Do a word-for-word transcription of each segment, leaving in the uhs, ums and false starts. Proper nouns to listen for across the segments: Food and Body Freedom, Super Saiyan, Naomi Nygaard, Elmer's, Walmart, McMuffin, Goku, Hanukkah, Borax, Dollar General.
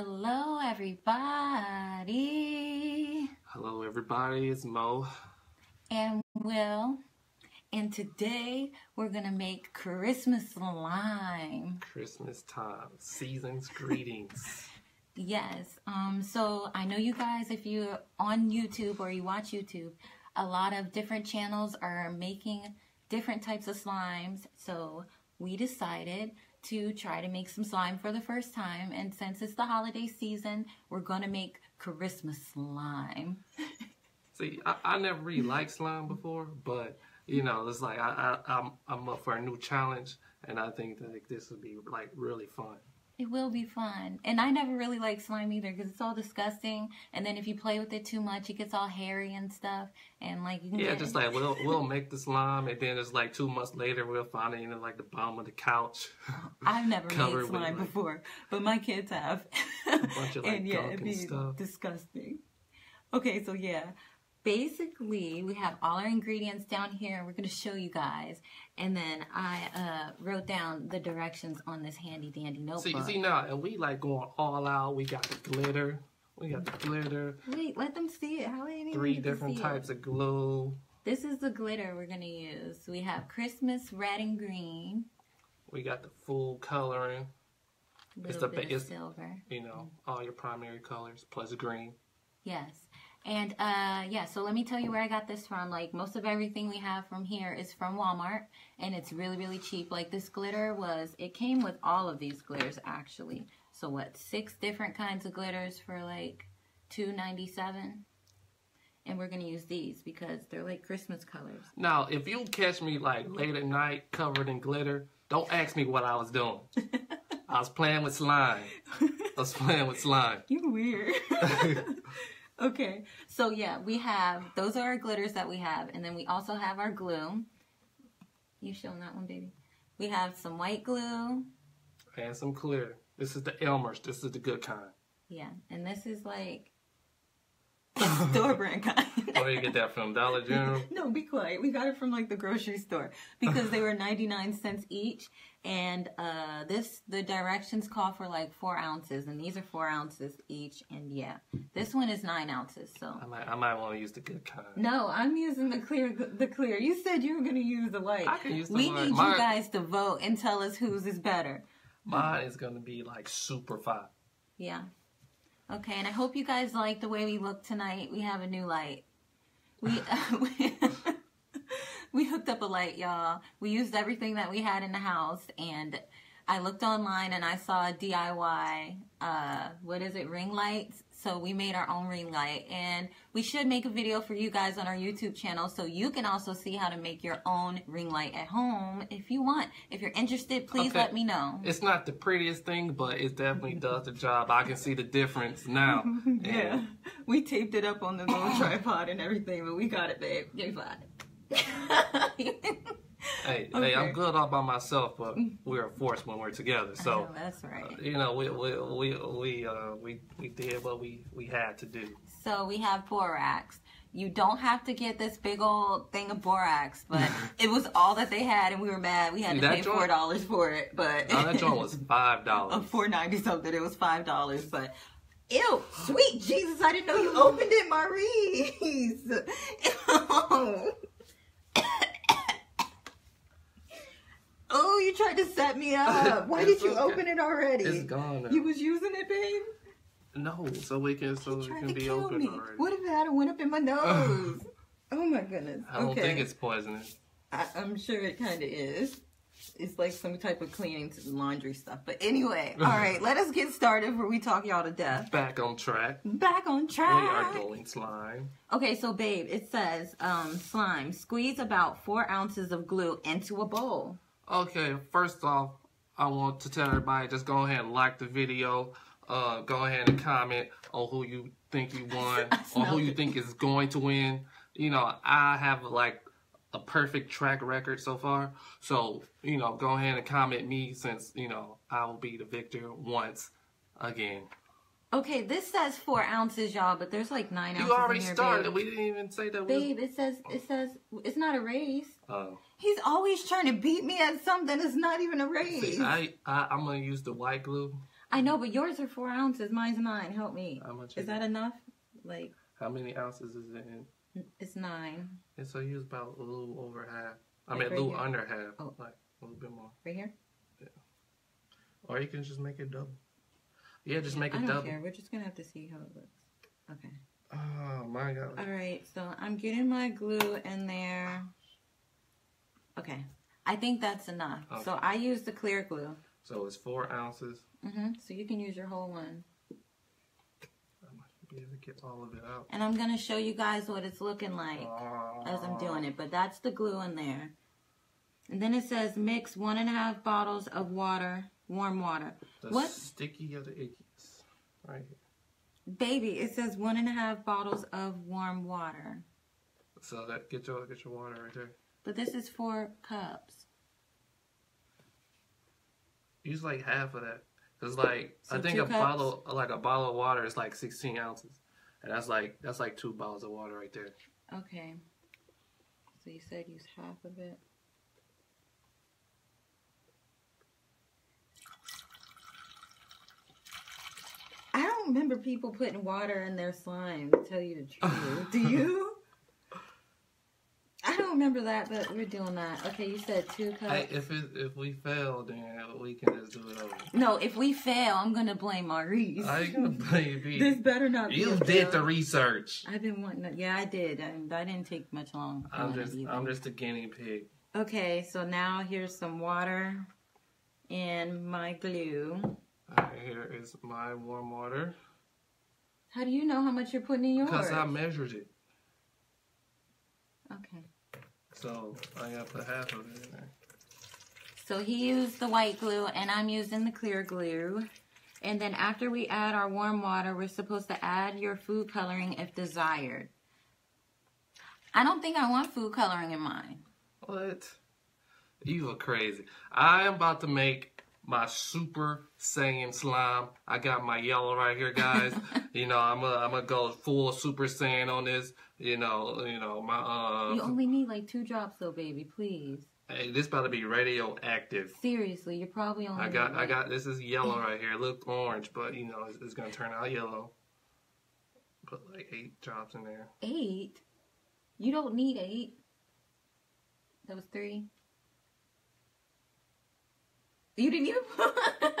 Hello, everybody. Hello, everybody. It's Mo. And Will. And today, we're going to make Christmas slime. Christmas time. Season's greetings. Yes. Um. So, I know you guys, if you're on YouTube or you watch YouTube, a lot of different channels are making different types of slimes. So, we decided to try to make some slime for the first time, and since it's the holiday season, we're gonna make Christmas slime. See, I, I never really liked slime before, but you know, it's like I, I, I'm, I'm up for a new challenge, and I think that like, this would be like really fun. It will be fun, and I never really liked slime either because it's all disgusting. And then if you play with it too much, it gets all hairy and stuff, and like you can yeah, get... just like we'll we'll make the slime, and then it's like two months later we'll find it in like the bottom of the couch. I've never made slime with, before, like, but my kids have. A bunch of like and, yeah, it'd be and stuff. Disgusting. Okay, so yeah. Basically, we have all our ingredients down here, and we're going to show you guys. And then I uh, wrote down the directions on this handy dandy notebook. See, see now, and we like going all out. We got the glitter. We got the glitter. Wait, let them see it. How are you Three different types of glue. This is the glitter we're going to use. We have Christmas red and green. We got the full coloring. It's the bit of silver. You know, all your primary colors plus green. Yes. And, uh, yeah, so let me tell you where I got this from. Like, most of everything we have from here is from Walmart, and it's really, really cheap. Like, this glitter was, it came with all of these glitters, actually. So, what, six different kinds of glitters for, like, two ninety-seven? And we're going to use these because they're, like, Christmas colors. Now, if you catch me, like, late at night covered in glitter, don't ask me what I was doing. I was playing with slime. I was playing with slime. You're weird. Okay, so yeah, we have, those are our glitters that we have, and then we also have our glue. You showing that one, baby? We have some white glue. And some clear. This is the Elmer's. This is the good kind. Yeah, and this is like store brand kind. Where do you get that from? Dollar General? No, be quiet. We got it from like the grocery store because they were ninety-nine cents each, and uh, this the directions call for like four ounces, and these are four ounces each, and yeah, this one is nine ounces. So I might, I might want to use the good kind. No, I'm using the clear. The clear. You said you were gonna use the light. I can use the light. We need Mine, you guys to vote and tell us whose is better. Mine is gonna be like super fine. Yeah. Okay, and I hope you guys like the way we look tonight. We have a new light. We uh, we, we hooked up a light, y'all. We used everything that we had in the house, and I looked online and I saw a D I Y. Uh, what is it? Ring lights. So we made our own ring light, and we should make a video for you guys on our YouTube channel, so you can also see how to make your own ring light at home if you want. If you're interested, please okay. let me know. It's not the prettiest thing, but it definitely does the job. I can see the difference now. And yeah, we taped it up on the little tripod and everything, but we got it, babe. You got it. Hey, okay. hey, I'm good all by myself, but we're a force when we're together. So I know, that's right. Uh, you know, we we we we, uh, we we did what we we had to do. So we have borax. You don't have to get this big old thing of borax, but it was all that they had, and we were mad. We had See, to pay four dollars for it, but no, that joint was five dollars. Four ninety something. It was five dollars, but. Ew, sweet Jesus! I didn't know you opened it, Maurice. Oh, you tried to set me up. Why did you okay. open it already? It's gone now. You was using it, babe? No, so we can so it can be open me. already. What if it had went up in my nose? Oh my goodness. I don't okay. think it's poisonous. I, I'm sure it kind of is. It's like some type of cleaning to laundry stuff. But anyway, all right, let us get started before we talk y'all to death. Back on track. Back on track. We are going slime. Okay, so babe, it says um, slime. Squeeze about four ounces of glue into a bowl. Okay, first off, I want to tell everybody, just go ahead and like the video. Uh, go ahead and comment on who you think you won or who you think is going to win. You know, I have like a perfect track record so far. So, you know, go ahead and comment me since, you know, I will be the victor once again. Okay, this says four ounces, y'all, but there's like nine you ounces. You already in here, started. Babe. We didn't even say that. Babe, was... it says it says it's not a race. Oh. He's always trying to beat me at something. It's not even a race. See, I, I I'm gonna use the white glue. I know, but yours are four ounces. Mine's nine. Help me. How much is, is that enough? Like. How many ounces is it in? It's nine. And so you was about a little over half. I like mean, a right little here. Under half. Oh. Like a little bit more. Right here? Yeah. Or you can just make it double. Yeah, just make it I don't double. Care. We're just going to have to see how it looks. Okay. Oh, my God. All right. So I'm getting my glue in there. Okay. I think that's enough. Okay. So I use the clear glue. So it's four ounces. Mm-hmm. So you can use your whole one. I might be able to get all of it out. And I'm going to show you guys what it's looking like uh, as I'm doing it. But that's the glue in there. And then it says mix one and a half bottles of water, warm water. The what? Sticky of the ickies. Right here. Baby, it says one and a half bottles of warm water. So that get your, get your water right there. But this is four cups. Use like half of that. Cause like so I think a cups. bottle, like a bottle of water is like sixteen ounces, and that's like that's like two bottles of water right there. Okay. So you said use half of it. I don't remember people putting water in their slime. To tell you the truth, do you? I don't remember that, but we're doing that. Okay, you said two cups. Hey, if it, if we fail, then we can just do it over. No, if we fail, I'm gonna blame Maurice. I'm gonna blame you. This better not. You be did the research. I've been wanting. To, yeah, I did. I, I didn't take much long. I'm just. I'm just a guinea pig. Okay, so now here's some water, and my glue. All right, here is my warm water. How do you know how much you're putting in yours? Because I measured it. Okay. So I gotta put half of it in there. So he used the white glue and I'm using the clear glue. And then after we add our warm water, we're supposed to add your food coloring if desired. I don't think I want food coloring in mine. What? You are crazy. I am about to make my Super Saiyan slime. I got my yellow right here, guys. You know, I'm gonna I'm gonna go full Super Saiyan on this. You know, you know, my, uh... You only need, like, two drops, though, baby, please. Hey, this about to be radioactive. Seriously, you're probably only... I got, I like... got, this is yellow right here. It looks orange, but, you know, it's, it's gonna turn out yellow. Put, like, eight drops in there. Eight? You don't need eight. That was three. You didn't even put...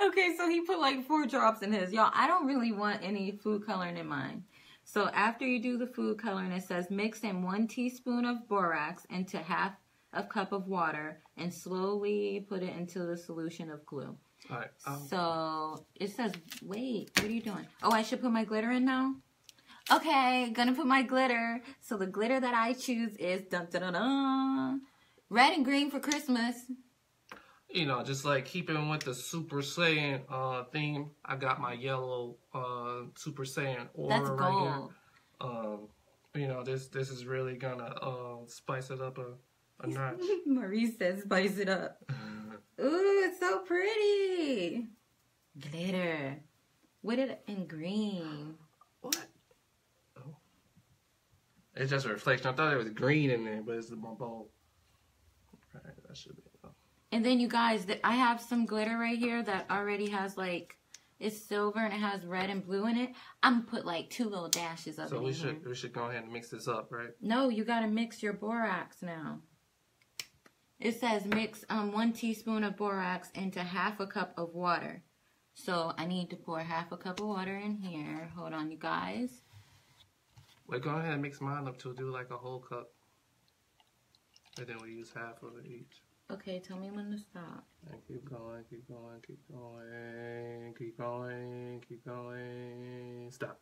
Okay, so he put, like, four drops in his. Y'all, I don't really want any food coloring in mine. So after you do the food coloring, it says mix in one teaspoon of borax into half a cup of water and slowly put it into the solution of glue. All right. Um, so it says, wait, what are you doing? Oh, I should put my glitter in now? Okay, gonna put my glitter. So the glitter that I choose is dun dun dun dun, red and green for Christmas. You know, just like keeping with the Super Saiyan uh, theme, I got my yellow uh, Super Saiyan aura That's right gold. Here. Um, you know, this this is really gonna uh, spice it up a, a notch. Maurice says spice it up. Ooh, it's so pretty. Glitter. With it in green. What? Oh. It's just a reflection. I thought it was green in there, but it's the bulb. Alright, that should be. And then you guys, I have some glitter right here that already has like, it's silver and it has red and blue in it. I'm gonna put like two little dashes of it. So we should we should go ahead and mix this up, right? No, you gotta mix your borax now. It says mix um one teaspoon of borax into half a cup of water. So I need to pour half a cup of water in here. Hold on, you guys. Well, go ahead and mix mine up to do like a whole cup, and then we use half of it each. Okay, tell me when to stop. And keep going, keep going, keep going, keep going, keep going. Stop.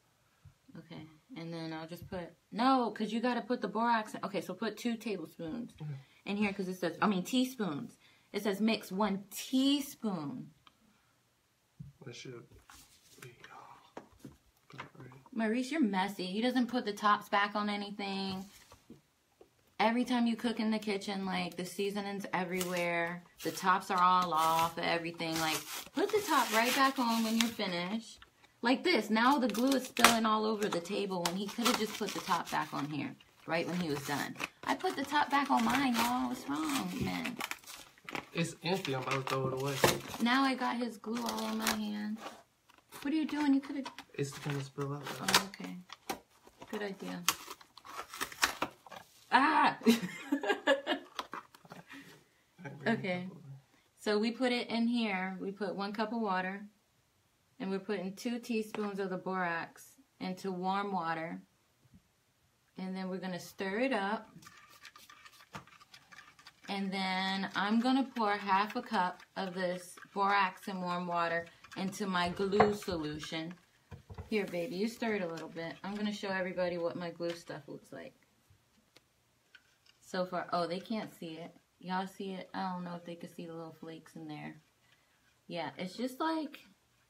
Okay, and then I'll just put, no, because you got to put the borax in. Okay, so put two tablespoons okay. in here because it says, I mean teaspoons. It says mix one teaspoon. That should be all right. Maurice, you're messy. He doesn't put the tops back on anything. Every time you cook in the kitchen, like, the seasoning's everywhere. The tops are all off, everything. Like, put the top right back on when you're finished. Like this. Now the glue is spilling all over the table when he could have just put the top back on here. Right when he was done. I put the top back on mine, y'all. What's wrong, man? It's empty. I'm about to throw it away. Now I got his glue all on my hand. What are you doing? You could have... It's gonna spill out. Oh, okay. Good idea. Ah! Okay. So we put it in here. We put one cup of water. And we're putting two teaspoons of the borax into warm water. And then we're going to stir it up. And then I'm going to pour half a cup of this borax and warm water into my glue solution. Here, baby, you stir it a little bit. I'm going to show everybody what my glue stuff looks like. So far, oh, they can't see it. Y'all see it? I don't know if they can see the little flakes in there. Yeah, it's just like...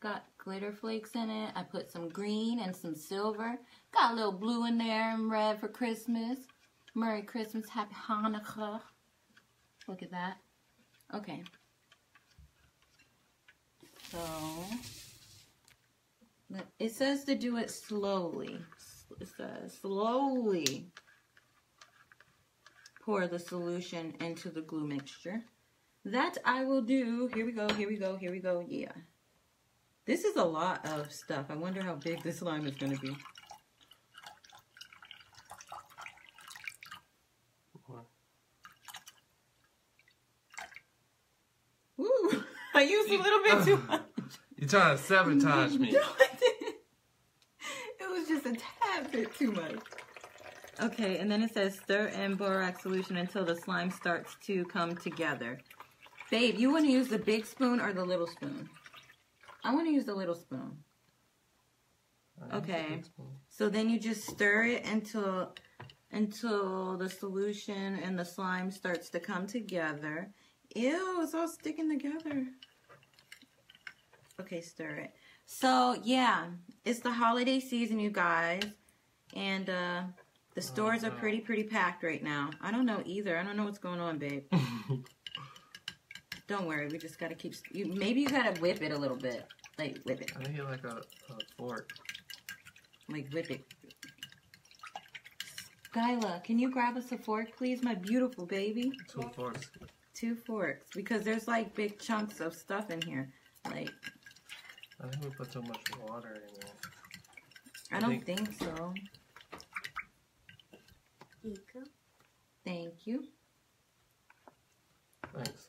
Got glitter flakes in it. I put some green and some silver. Got a little blue in there and red for Christmas. Merry Christmas. Happy Hanukkah. Look at that. Okay. So, it says to do it slowly. It says slowly pour the solution into the glue mixture. That I will do. Here we go, here we go, here we go. Yeah. This is a lot of stuff. I wonder how big this slime is going to be. Ooh, I used a little bit too much. You're trying to sabotage me. No, I didn't. It was just a tad bit too much. Okay, and then it says stir in borax solution until the slime starts to come together. Babe, you want to use the big spoon or the little spoon? I want to use the little spoon. Okay. So then you just stir it until until the solution and the slime starts to come together. Ew, it's all sticking together. Okay, stir it. So, yeah, it's the holiday season, you guys. And uh, the stores are pretty, pretty packed right now. I don't know either. I don't know what's going on, babe. Don't worry, we just gotta keep. You, maybe you gotta whip it a little bit, like whip it. I need like a, a fork. Like whip it. Skyla, can you grab us a fork, please, my beautiful baby? Two forks. Two forks, because there's like big chunks of stuff in here, like. I think we put too much water in there. I, I don't think, think so. Eco. Thank you. Thanks.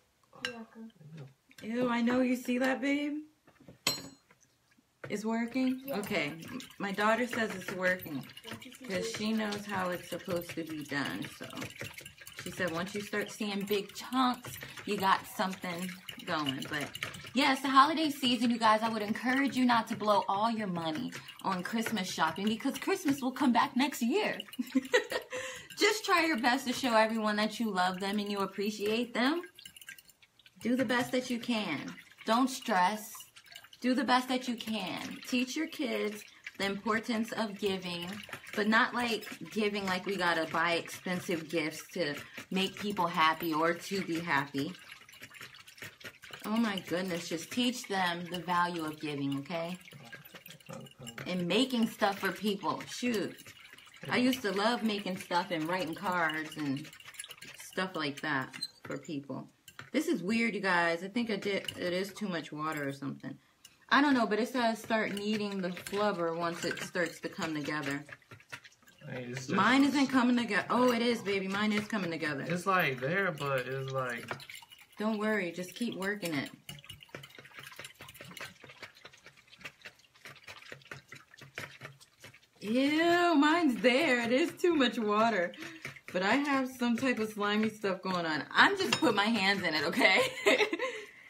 Ew, I know. You see that, babe? It's working? Yeah. Okay. My daughter says it's working because she knows how it's supposed to be done. So she said once you start seeing big chunks, you got something going. But yes, yeah, the holiday season, you guys. I would encourage you not to blow all your money on Christmas shopping because Christmas will come back next year. Just try your best to show everyone that you love them and you appreciate them. Do the best that you can. Don't stress. Do the best that you can. Teach your kids the importance of giving, but not like giving like we gotta buy expensive gifts to make people happy or to be happy. Oh my goodness, just teach them the value of giving, okay? And making stuff for people. Shoot. I used to love making stuff and writing cards and stuff like that for people. This is weird, you guys. I think I did, it is too much water or something. I don't know, but it says start kneading the flubber once it starts to come together. Hey, just, mine isn't coming together. Oh, it is, baby. Mine is coming together. It's like there, but it's like... Don't worry. Just keep working it. Ew, mine's there. It is too much water. But I have some type of slimy stuff going on. I'm just putting my hands in it, okay?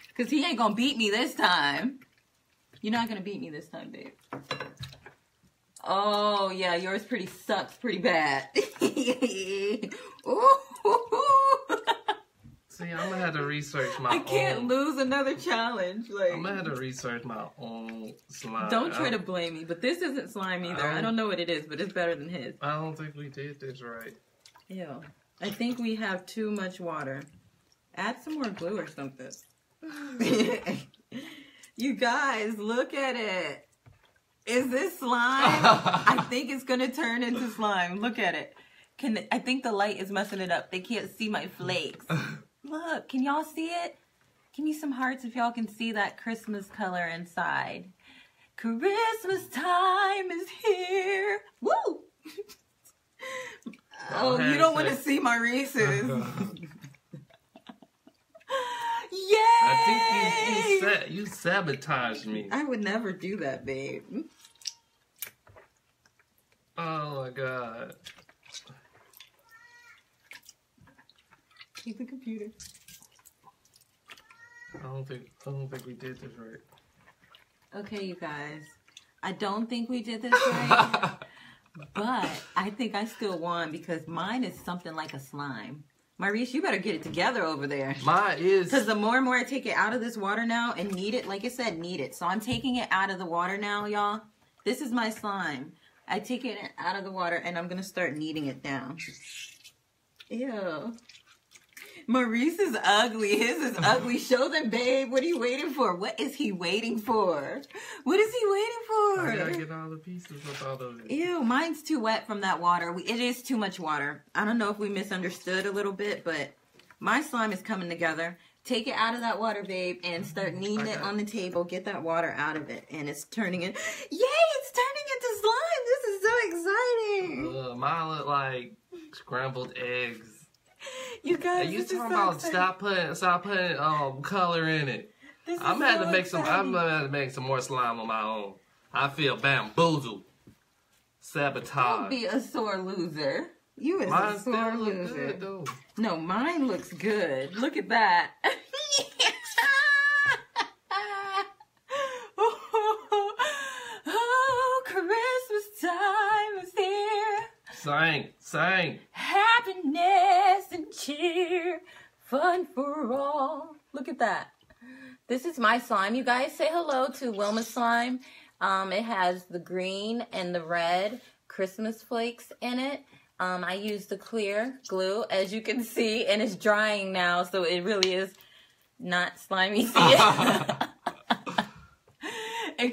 Because he ain't going to beat me this time. You're not going to beat me this time, babe. Oh, yeah, yours pretty sucks pretty bad. See, I'm going to have to research my own. I can't own. lose another challenge. Like, I'm going to have to research my own slime. Don't try to blame me, but this isn't slime either. I, I don't know what it is, but it's better than his. I don't think we did this right. Ew. I think we have too much water. Add some more glue or something. You guys, look at it. Is this slime? I think it's going to turn into slime. Look at it. Can I think the light is messing it up. They can't see my flakes. Look, can y'all see it? Give me some hearts if y'all can see that Christmas color inside. Christmas time is here. Woo! Oh, you don't want to see my races. Yay! I think you, you, sa you sabotaged me. I would never do that, babe. Oh my god. Keep the computer. I don't think I don't think we did this right. Okay, you guys. I don't think we did this right. But I think I still won because mine is something like a slime. Maurice, you better get it together over there. Mine is... Because the more and more I take it out of this water now and knead it, like I said, knead it. So I'm taking it out of the water now, y'all. This is my slime. I take it out of the water and I'm going to start kneading it down. Ew. Maurice is ugly. His is ugly. Show them, babe. What are you waiting for? What is he waiting for? What is he waiting for? I gotta get all the pieces with all of it. Ew, mine's too wet from that water. We, it is too much water. I don't know if we misunderstood a little bit, but my slime is coming together. Take it out of that water, babe, and start kneading it on the table. Get that water out of it, and it's turning in. Yay, it's turning into slime. This is so exciting. Ugh, mine look like scrambled eggs. You guys, are you talking so about exciting. stop putting stop putting um color in it? This I'm gonna so to make exciting. some. I'm gonna make some more slime on my own. I feel bamboozled, sabotage. Don't be a sore loser. You is mine a sore loser. Good, no, mine looks good. Look at that. oh, oh, Christmas time is here. Sing, sing. Happiness and cheer, fun for all. Look at that. This is my slime. You guys say hello to Wilma's slime. Um, it has the green and the red Christmas flakes in it. Um, I used the clear glue, as you can see, and it's drying now, so it really is not slimy. It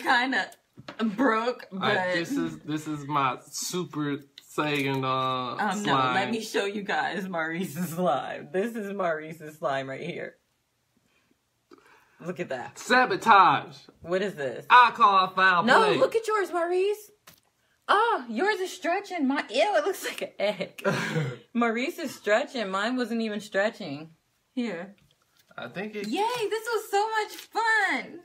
kind of broke, but right, this is this is my super. Saiyan, uh, um, slime. No, let me show you guys Maurice's slime. This is Maurice's slime right here. Look at that. Sabotage. What is this? I call foul play. No, look at yours, Maurice. Oh, yours is stretching. My ew, it looks like an egg. Maurice is stretching. Mine wasn't even stretching. Here. I think it. Yay! This was so much fun.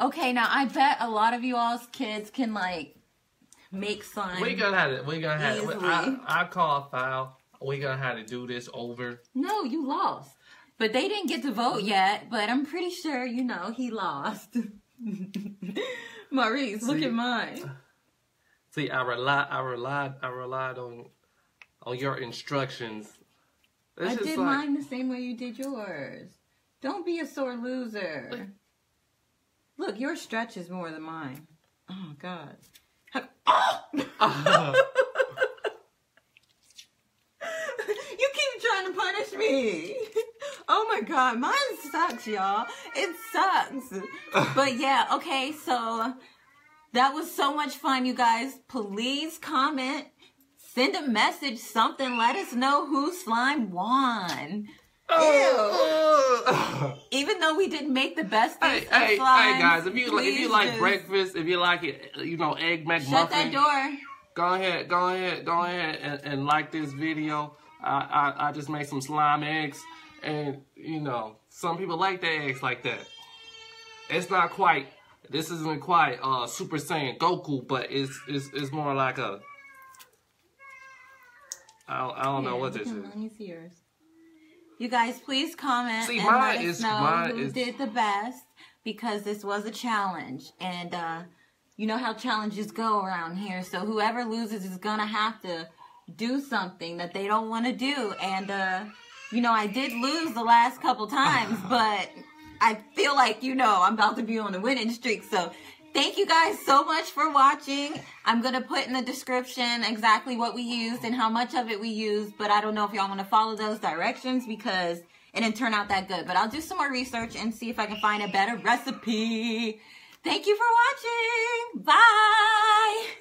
Okay, now I bet a lot of you all's kids can like. Make slime. We gonna have it. We gonna have it. I, I call foul. We gonna have to do this over. No, you lost. But they didn't get to vote yet. But I'm pretty sure you know he lost. Maurice, see, look at mine. See, I relied. I relied. I relied on on your instructions. It's I did like, mine the same way you did yours. Don't be a sore loser. Like, look, your stretch is more than mine. Oh God. Oh! Uh-huh. You keep trying to punish me. Oh my god, mine sucks, y'all. It sucks. But yeah, okay, so that was so much fun, you guys. Please comment, send a message, something. Let us know who slime won. Oh. Ew. Even though we didn't make the best things hey, hey, slimes, hey guys, if you like if you like just... breakfast, if you like it, you know, egg McMuffin. Shut that door. Go ahead, go ahead, go ahead and, and like this video. I, I I just made some slime eggs, and you know, some people like their eggs like that. It's not quite this isn't quite uh Super Saiyan Goku, but it's it's it's more like a I don't I don't yeah, know what this is. Mine's yours. You guys, please comment See, and let us is, know who is... did the best, because this was a challenge. And uh, you know how challenges go around here. So whoever loses is going to have to do something that they don't want to do. And, uh, you know, I did lose the last couple times, but I feel like, you know, I'm about to be on a winning streak. So thank you guys so much for watching. I'm going to put in the description exactly what we used and how much of it we used, but I don't know if y'all want to follow those directions because it didn't turn out that good. But I'll do some more research and see if I can find a better recipe. Thank you for watching. Bye.